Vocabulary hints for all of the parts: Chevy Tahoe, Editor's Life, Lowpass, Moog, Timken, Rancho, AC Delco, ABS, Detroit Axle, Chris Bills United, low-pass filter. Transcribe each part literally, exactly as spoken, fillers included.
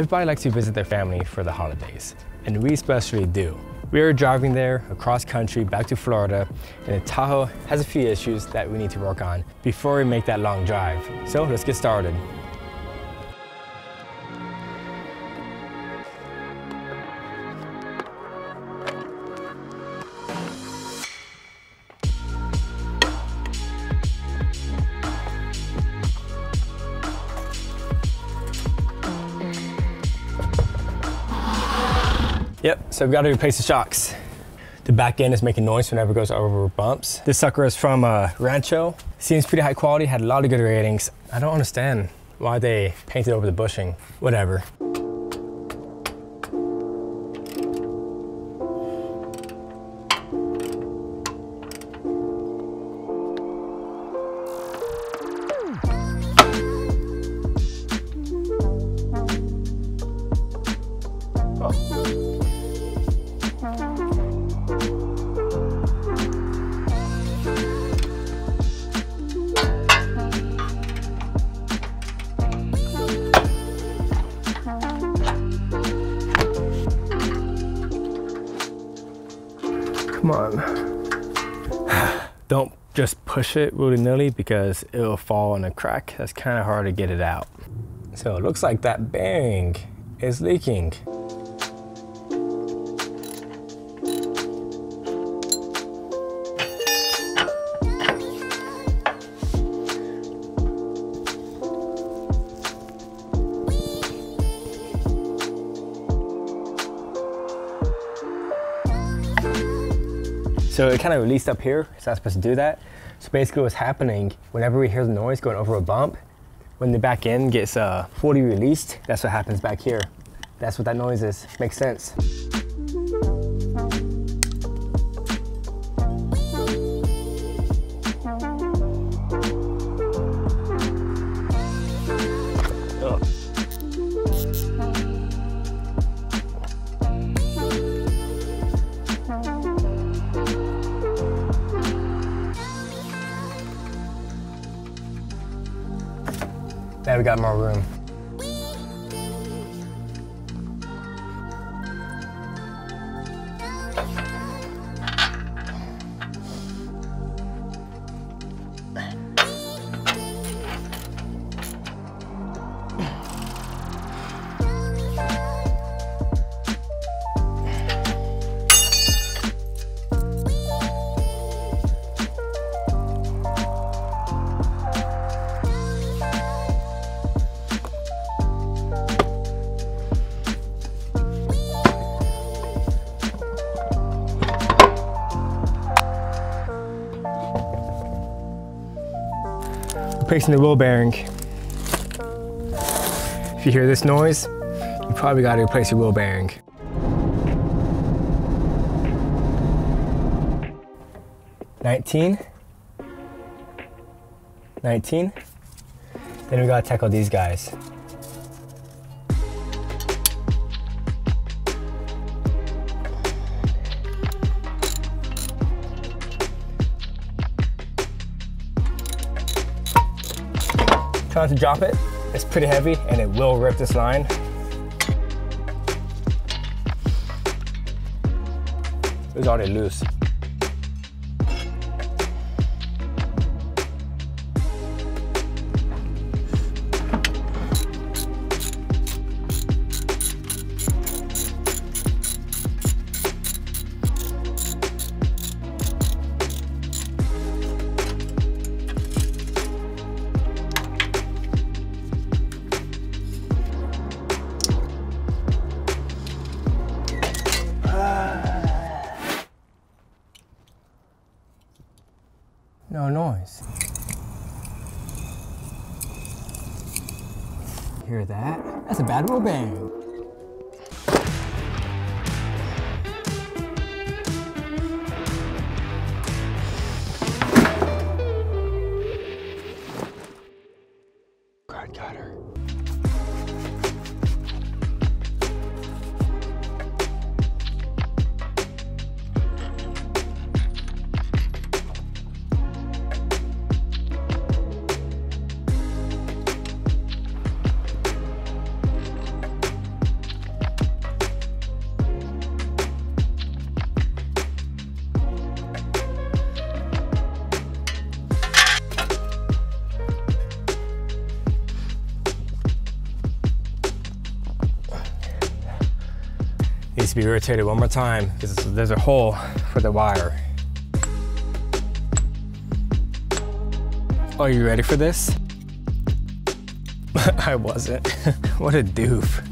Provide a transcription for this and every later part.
Everybody likes to visit their family for the holidays, and we especially do. We are driving there across country back to Florida, and the Tahoe has a few issues that we need to work on before we make that long drive. So let's get started. Yep, so we've got to replace the shocks. The back end is making noise whenever it goes over bumps. This sucker is from uh, Rancho. Seems pretty high quality, had a lot of good ratings. I don't understand why they painted over the bushing. Whatever. Come on. Don't just push it willy-nilly because it'll fall in a crack. That's kind of hard to get it out. So it looks like that bearing is leaking. So it kind of released up here, it's not supposed to do that. So basically what's happening, whenever we hear the noise going over a bump, when the back end gets uh, fully released, that's what happens back here. That's what that noise is, makes sense. Now we got more room. Replacing the wheel bearing. If you hear this noise, you probably got to replace your wheel bearing. nineteen, nineteen, then we got to tackle these guys. Try not to drop it. It's pretty heavy and it will rip this line. It was already loose. No noise. Hear that? That's a bad wheel bearing. God, got her. needs to be rotated one more time because there's a hole for the wire. Are you ready for this? I wasn't. What a doof.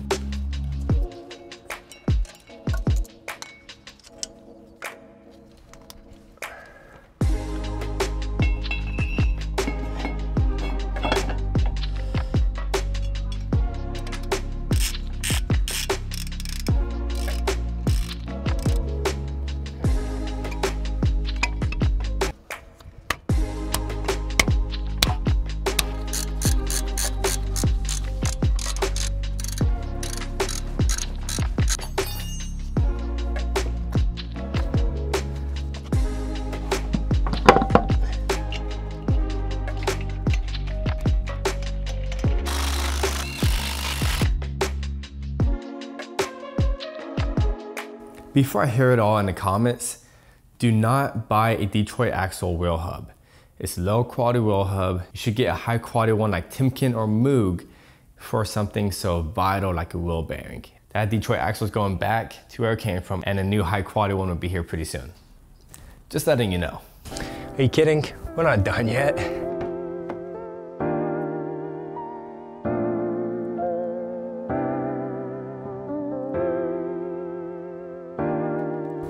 Before I hear it all in the comments, do not buy a Detroit Axle wheel hub. It's low quality wheel hub. You should get a high quality one like Timken or Moog for something so vital like a wheel bearing. That Detroit Axle is going back to where it came from, and a new high quality one will be here pretty soon. Just letting you know. Are you kidding? We're not done yet.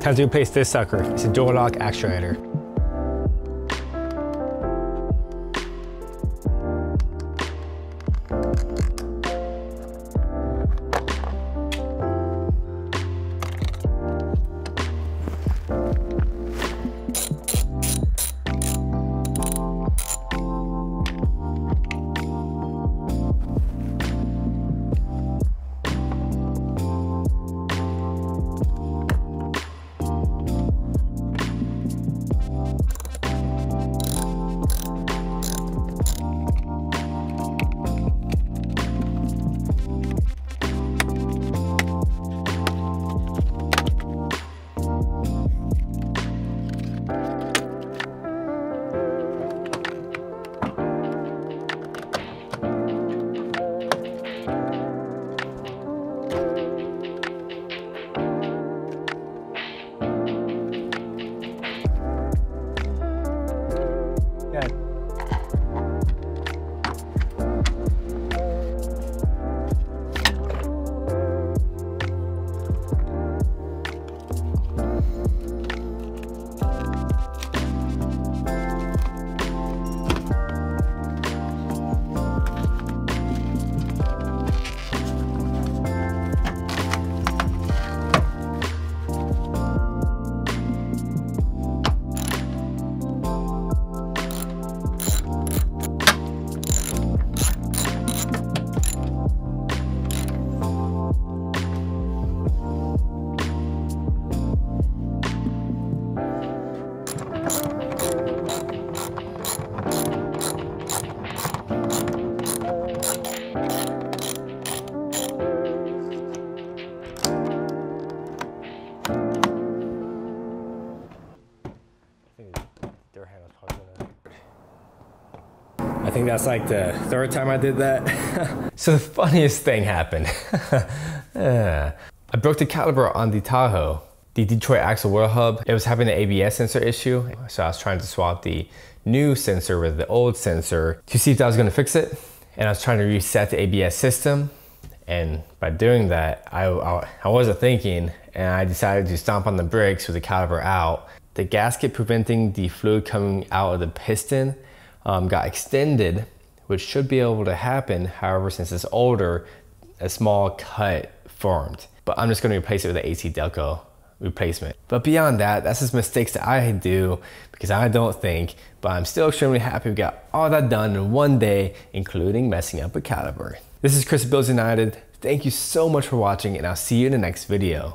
Time to replace this sucker. It's a dual lock actuator. I think that's like the third time I did that. So the funniest thing happened. uh, I broke the caliper on the Tahoe, the Detroit Axle wheel hub. It was having an A B S sensor issue. So I was trying to swap the new sensor with the old sensor to see if that was gonna fix it. And I was trying to reset the A B S system. And by doing that, I, I, I wasn't thinking, and I decided to stomp on the brakes with the caliper out. The gasket preventing the fluid coming out of the piston Um, got extended, which should be able to happen. However, since it's older, a small cut formed. But I'm just gonna replace it with an A C Delco replacement. But beyond that, that's just mistakes that I do because I don't think, but I'm still extremely happy we got all that done in one day, including messing up a caliper. This is Chris Bills United. Thank you so much for watching, and I'll see you in the next video.